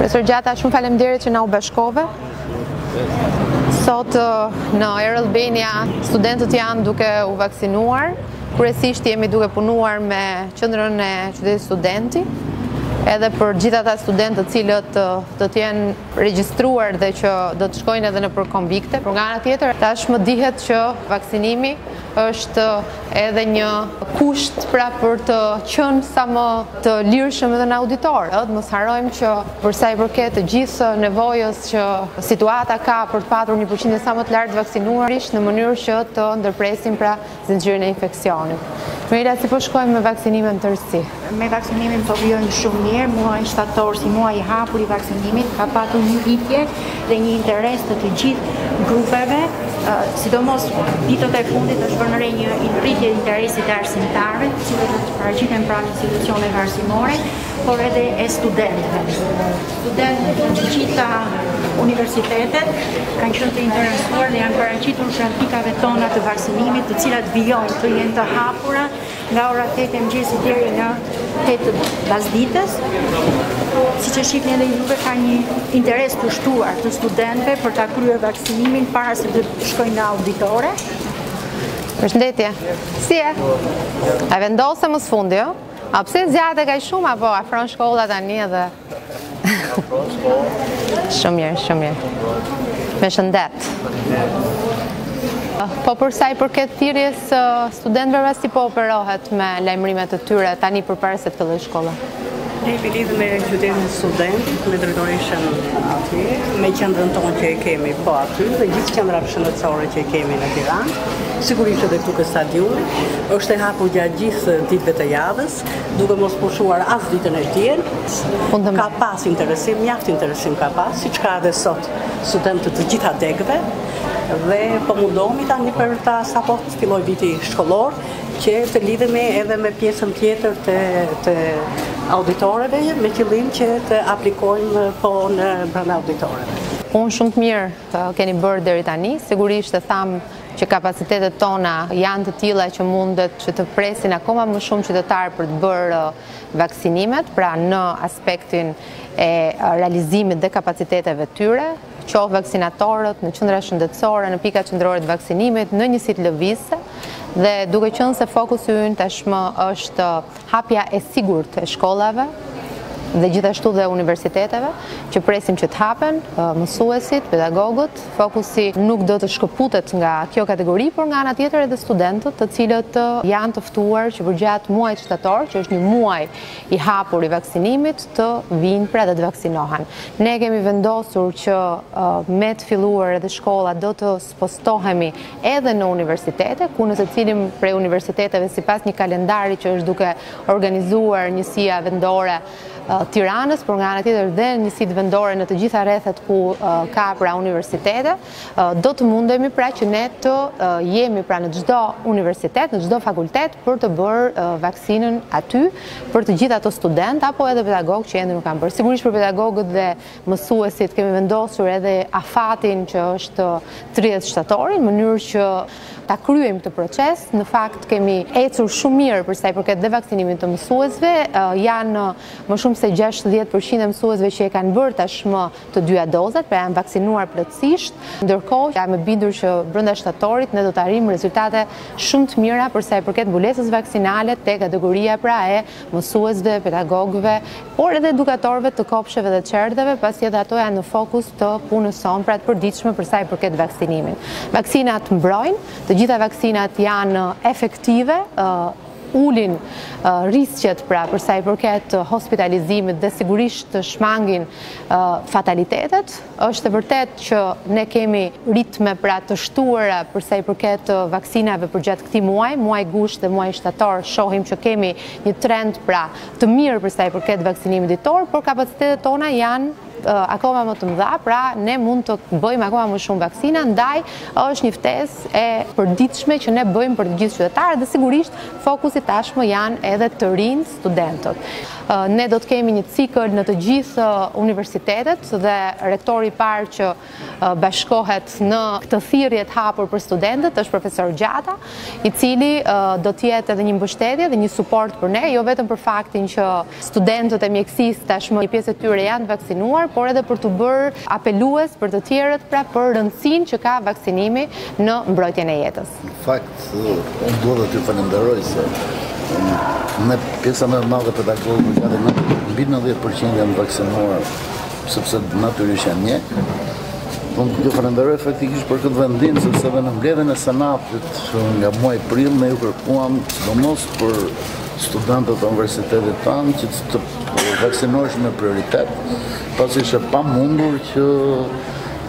Profesor Gjata, shumë faleminderit që na u bashkove. Sot në Air Albania studentët janë duke u vaksinuar. Kryesisht jemi duke punuar me qendrën e qytetit studenti, edhe për gjithë ata studentë të cilët do të jenë regjistruar dhe që do të shkojnë edhe nëpër konvikte. Por nga ana tjetër, tashmë dihet që vaksinimi është edhe një kusht pra për të qenë sa më të lirshëm edhe në auditor. Do të mos harojmë që për sa i përket të gjithë nevojës që situata ka për të patur një përqindje sa më të lartë vaksinuarish në mënyrë që të ndërpresim pra zinxhirin e infeksionit. Mira, si po shkojmë me vaksinimin tërësi? Me vaksinimin po vijojmë shumë mirë, muaj shtator si muaj i hapur i vaksinimit, ka patur një rritje dhe një interes të të gjithë grupeve, sidomos ditët e fundit është vënë re një rritje interesit të arsimtarëve, të cilët do të paraqiten pranë institucioneve arsimore, por edhe e studentëve. Studentët të gjitha universitetet kanë qenë të interesuar dhe janë paraqitur praktikave tona të vaksinimit, të cilat vijojnë të jenë të hapura nga ora 8 e mëngjesit deri në 8 pasditës. Siç e shihni edhe juve ka një interes kushtuar të studentëve për ta kryer vaksinimin para se të shkojnë në auditore. Përshëndetje. Si je? A vendose mos fundi, jo? A pse zgjate kaq shumë apo afron shkolla tani edhe? Shumë mirë, shumë mirë. Me shëndet. Po për sa i përket thirrjes studentëve si po operohet me lajmërimet e tyre tani përpara se të fillojë shkolla? Ne i lidhim me qytetin student, me drejtorishën aty, me qendrën tonë që e kemi po aty dhe gjithë qendrat shëndetësore që e kemi në Tiranë. Sigurisht edhe këtu ke stadiumi, është e hapur gjatë gjithë ditëve të javës, duke mos pushuar as ditën e tjerë. Ka pas interesim, mjaft interesim ka pas, siç ka edhe sot studentët të gjitha degëve dhe po mundohemi tani për ta sapo të filloj viti shkollor, që të lidhemi edhe me pjesën tjetër të auditoreve me qëllim që të aplikojmë po në brenda auditoreve. Unë shumë të mirë keni bërë deri tani, sigurisht e thamë që kapacitetet tona janë të tilla që mundet që të presin akoma më shumë qytetarë për të bërë vaksinimet, pra në aspektin e realizimit dhe kapaciteteve tyre, qoftë vaksinatorët, në qendra shëndetësore, në pika qendrore të vaksinimit, në njësitë lëvizëse, dhe duke qenë se fokusi ynë tashmë është hapja e sigurt e shkollave dhe gjithashtu dhe universiteteve, që presim që të hapen, mësuesit, pedagogët, fokusi nuk do të shkëputet nga kjo kategori, por nga ana tjetër edhe studentët, të cilët janë të ftuar që përgjatë muajit shtator, që është një muaj i hapur i vaksinimit, të vinë pra dhe të vaksinohen. Ne kemi vendosur që me të filluar edhe shkolla do të spostohemi edhe në universitete, ku nëse cilim prej universiteteve sipas një kalendari që është duke organizuar njësia vendore Tiranës, por nga ana tjetër dhe njësitë vendore në të gjitha rrethet ku ka pra universitete, do të mundemi pra që ne të jemi pra në çdo universitet, në çdo fakultet për të bërë vaksinën aty për të gjithë ato studentë apo edhe pedagogë që ende nuk kanë bërë. Sigurisht për pedagogët dhe mësuesit kemi vendosur edhe afatin që është 30 shtatorin, në mënyrë që ta kryejmë këtë proces. Në fakt kemi ecur shumë mirë për sa i përket dhe vaksinimit të mësuesve, janë më shumë se 60% e mësuesve që e kanë bërë tashmë të dyja dozat, pra janë vaksinuar plotësisht, ndërkohë jam e bindur që brenda shtatorit ne do të arrijmë rezultate shumë të mira për sa i përket mbulesës vaksinale te kategoria pra e mësuesve, pedagogëve, por edhe edukatorëve të kopsheve dhe çerdheve, pasi edhe ato janë në fokus të punës sonë pra të përditshme për sa i përket vaksinimit. Vaksinat mbrojnë, të gjitha vaksinat janë efektive, ulin risqet pra për sa i përket hospitalizimit dhe sigurisht të shmangin fatalitetet. Është vërtet që ne kemi ritme pra të shtuara për sa i përket vaksinave përgjatë këtij muaji, muaji gusht dhe muaji shtator, shohim që kemi një trend pra të mirë për sa i përket vaksinimit ditor, por kapacitetet tona janë akoma më të mëdha, pra ne mund të bëjmë akoma më shumë vaksina, ndaj është një ftesë e përditshme që ne bëjmë për të gjithë qytetarët dhe sigurisht fokusi tashmë janë edhe të rinë studentët. Ne do të kemi një cikël në të gjithë universitetet dhe rektori i parë që bashkohet në këtë thirrje të hapur për studentët është Profesor Gjata, i cili do të jetë edhe një mbështetje dhe një suport për ne, jo vetëm për faktin që studentët e mjekësisë tashmë një pjesë e tyre janë vaksinuar, por edhe për të bërë apelues për të tjerët, pra për rëndësinë që ka vaksinimi në mbrojtjen e jetës. Në fakt, unë duhet t'ju falenderoj se në pjesa më e madhe pedagogëve gjatë mbi 90% janë vaksinuar, sepse natyrisht janë mjekë. Unë t'ju falenderoj faktikisht për këtë vendim, sepse në mbledhjen e senatit nga muaji prill ne ju kërkuam domos për studentët e universitetit tanë që të vaksinoheshin me prioritet, pasi ishte pamundur që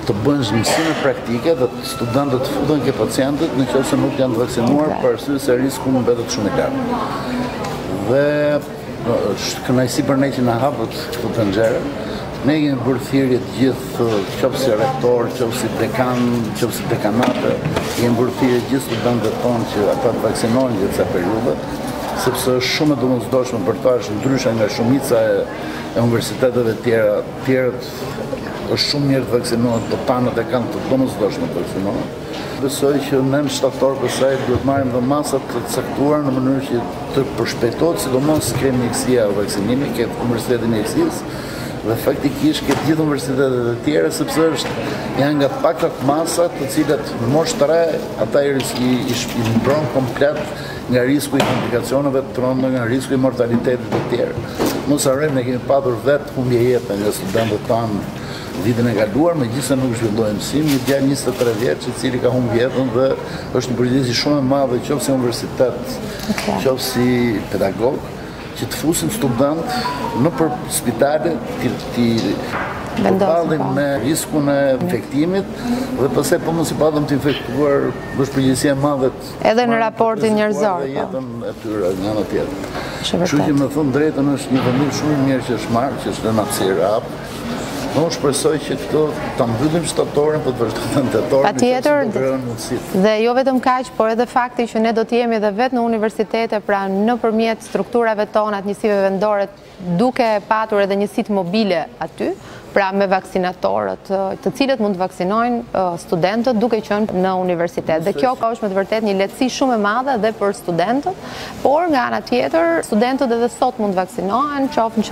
të bëjnë mësime praktike dhe studentët të futen ke pacientët nëse nuk janë vaksinuar për arsye se risku mbetet shumë i lartë. Dhe kënaqësi për ne që na hapët këtë tangere. Ne kemi bërë thirrje të gjithë, qoftë si rektor, qoftë si dekan, qoftë si dekanate, kemi bërë thirrje të gjithë studentëve tonë që ata të vaksinohen gjatë kësaj periudhe, sepse është shumë e domosdoshme për ta, është ndryshe nga shumica e universiteteve tjera, është shumë mirë të vaksinohen, të tanët e kanë të domosdoshme të vaksinohen. Besoj që ne në shtator pasaj duhet marrim dhe masat të caktuar në mënyrë që të përshpejtohet, sidomos ke mjekësia e vaksinimit, ke Universiteti i Mjekësisë, dhe faktikisht këtë gjithë universitetet e tjera, sepse janë nga pakat masa të cilat në moshë të re, ata i mbron komplet nga risku i komplikacioneve të tronda, nga risku i mortalitetit e tjera. Mos harrojmë, ne kemi patur vetë humbje jete nga studentët tanë vitin e kaluar, megjithëse nuk zhvilloi mësim, një djalë 23 vjeç i cili ka humbur jetën dhe është një përgjegjësi shumë e madhe qoftë si universitet, qoftë si pedagog, që të fusin student në për spitale, t'i përballim me riskun e infektimit dhe pastaj po mos i padëm të infektuar, është përgjegjësia e madhe edhe në raportin njerëzor dhe jetën e tyre nga ana tjetër. Kështu që me thënë drejtën është një vendim shumë i mirë që është marrë, që është në hapësirë hap. Unë shpresoj që këto ta mbyllim shtatorin për të vazhduar tetorin. Patjetër dhe jo vetëm kaq, por edhe fakti që ne do të jemi edhe vetë në universitete, pra nëpërmjet strukturave tona të njësive vendore, duke patur edhe njësitë mobile aty, pra me vaksinatorët, të cilët mund të vaksinojnë studentët duke qenë në universitet. Dhe kjo ka është me të vërtet një lehtësi shumë e madhe dhe për studentët, por nga ana tjetër, studentët edhe sot mund të vaksinohen, qoftë në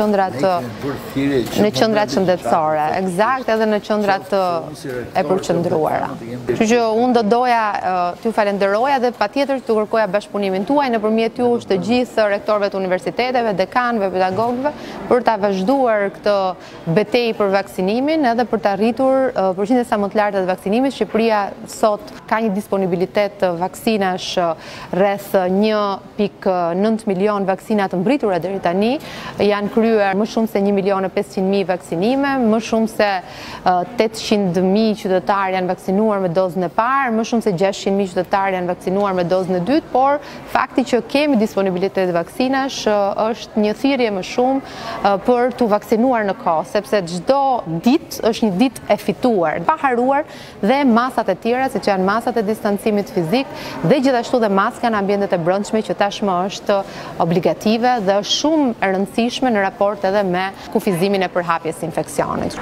qendrat shëndetësore, eksakt edhe në qendrat e përqendruara. Kështu që unë do doja t'ju falenderoja dhe patjetër t'ju kërkoja bashkëpunimin tuaj nëpërmjet jush të gjithë rektorëve të universiteteve, dekanëve, pedagogëve për ta vazhduar këtë betejë për vaksinimin edhe për të arritur përqindje sa më të lartë të vaksinimit. Shqipëria sot ka një disponibilitet të vaksinash rreth 1.9 milion vaksina të mbritura deri tani, janë kryer më shumë se 1.500.000 vaksinime, më shumë se 800.000 qytetarë janë vaksinuar me dozën e parë, më shumë se 600.000 qytetarë janë vaksinuar me dozën e dytë, por fakti që kemi disponibilitet vaksinash është një thirrje më shumë për t'u vaksinuar në kohë, sepse çdo ditë është një ditë e fituar, pa haruar dhe masat e tjera, siç janë masat e distancimit fizik dhe gjithashtu dhe maska në ambientet e brendshme që tashmë është obligative dhe shumë e rëndësishme në raport edhe me kufizimin e përhapjes infeksionit.